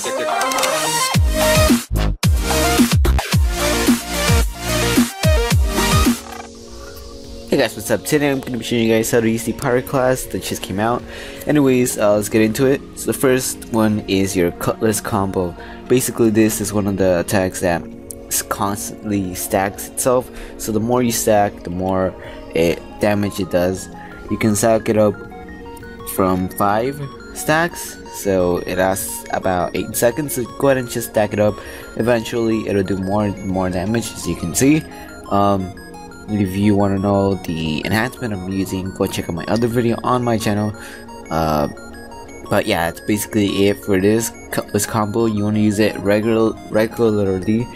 Hey guys, what's up? Today I'm going to be showing you guys how to use the pirate class that just came out. Anyways, let's get into it. So the first one is your cutlass combo. Basically this is one of the attacks that constantly stacks itself. So the more you stack, the more damage it does. You can stack it up from 5 stacks, so it lasts about 8 seconds. So go ahead and just stack it up. Eventually it'll do more and more damage, as you can see. If you want to know the enhancement I'm using, go check out my other video on my channel. But yeah, that's basically it for this cutlass combo. You want to use it regularly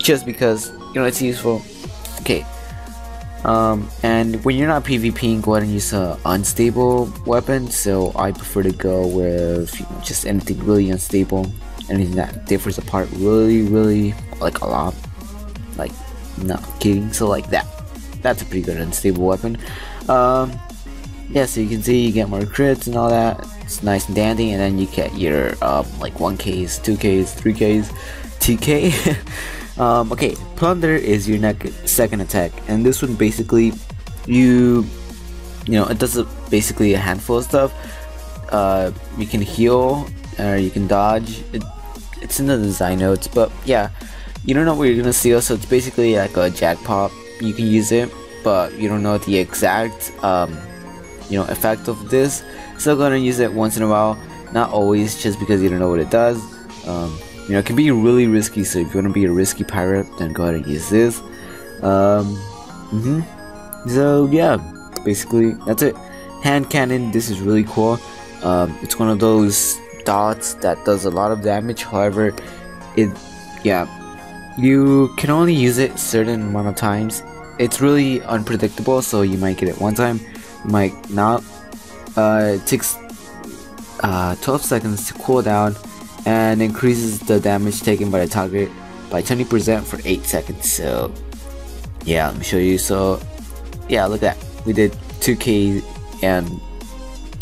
just because, you know, it's useful. Okay, and when you're not PvPing, go ahead and use an unstable weapon. So I prefer to go with, you know, just anything really unstable, anything that differs apart really like a lot. Like, not kidding. So like that's a pretty good unstable weapon. Yeah, so you can see you get more crits and all that. It's nice and dandy. And then you get your like 1Ks, 2Ks, 3Ks, 2K. Okay, plunder is your second attack, and this one basically you know it does basically a handful of stuff. You can heal or you can dodge. It's in the design notes, but yeah, you don't know what you're gonna steal, so it's basically like a jackpot. You can use it, but you don't know the exact you know, effect of this. Still gonna use it once in a while, not always, just because you don't know what it does. You know, it can be really risky, so if you want to be a risky pirate, then go ahead and use this. So yeah, basically that's it. Hand cannon, this is really cool. It's one of those dots that does a lot of damage. However, you can only use it certain amount of times. It's really unpredictable, so you might get it one time, you might not. It takes 12 seconds to cool down and increases the damage taken by the target by 20% for 8 seconds. So yeah, let me show you. So yeah, look at that, we did 2K, and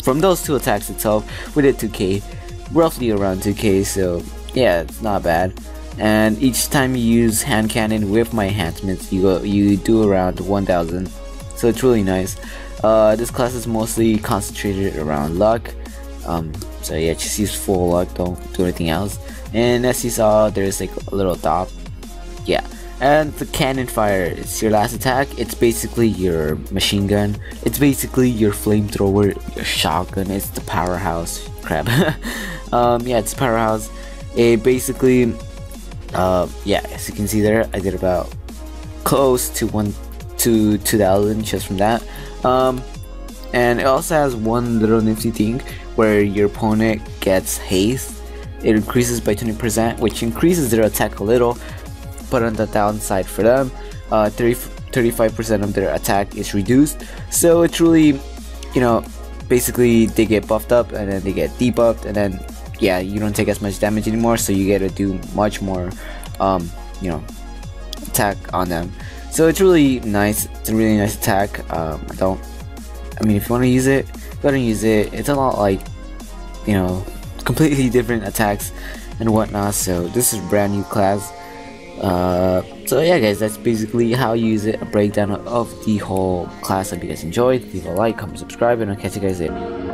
from those two attacks itself we did 2K, roughly around 2K. So yeah, it's not bad. And each time you use hand cannon with my enhancements, you do around 1000, so it's really nice. This class is mostly concentrated around luck, so yeah, just use full luck, don't do anything else. And as you saw, there's like a little dot. Yeah, and the cannon fire, it's your last attack. It's basically your machine gun, it's basically your flamethrower, your shotgun. It's the powerhouse crap. Yeah, it's powerhouse. It basically, yeah, as you can see there, I did about close to 2,000 just from that. And it also has one little nifty thing where your opponent gets haste. It increases by 20%, which increases their attack a little, but on the downside for them, 35% of their attack is reduced. So it's really, you know, basically they get buffed up and then they get debuffed, and then yeah, you don't take as much damage anymore, so you get to do much more you know, attack on them. So it's really nice. It's a really nice attack. I mean if you want to use it, go ahead and use it. It's a lot, like, you know, completely different attacks and whatnot. So this is a brand new class. So yeah guys, that's basically how you use it, a breakdown of the whole class. Hope you guys enjoyed. Leave a like, comment, subscribe, and I'll catch you guys later.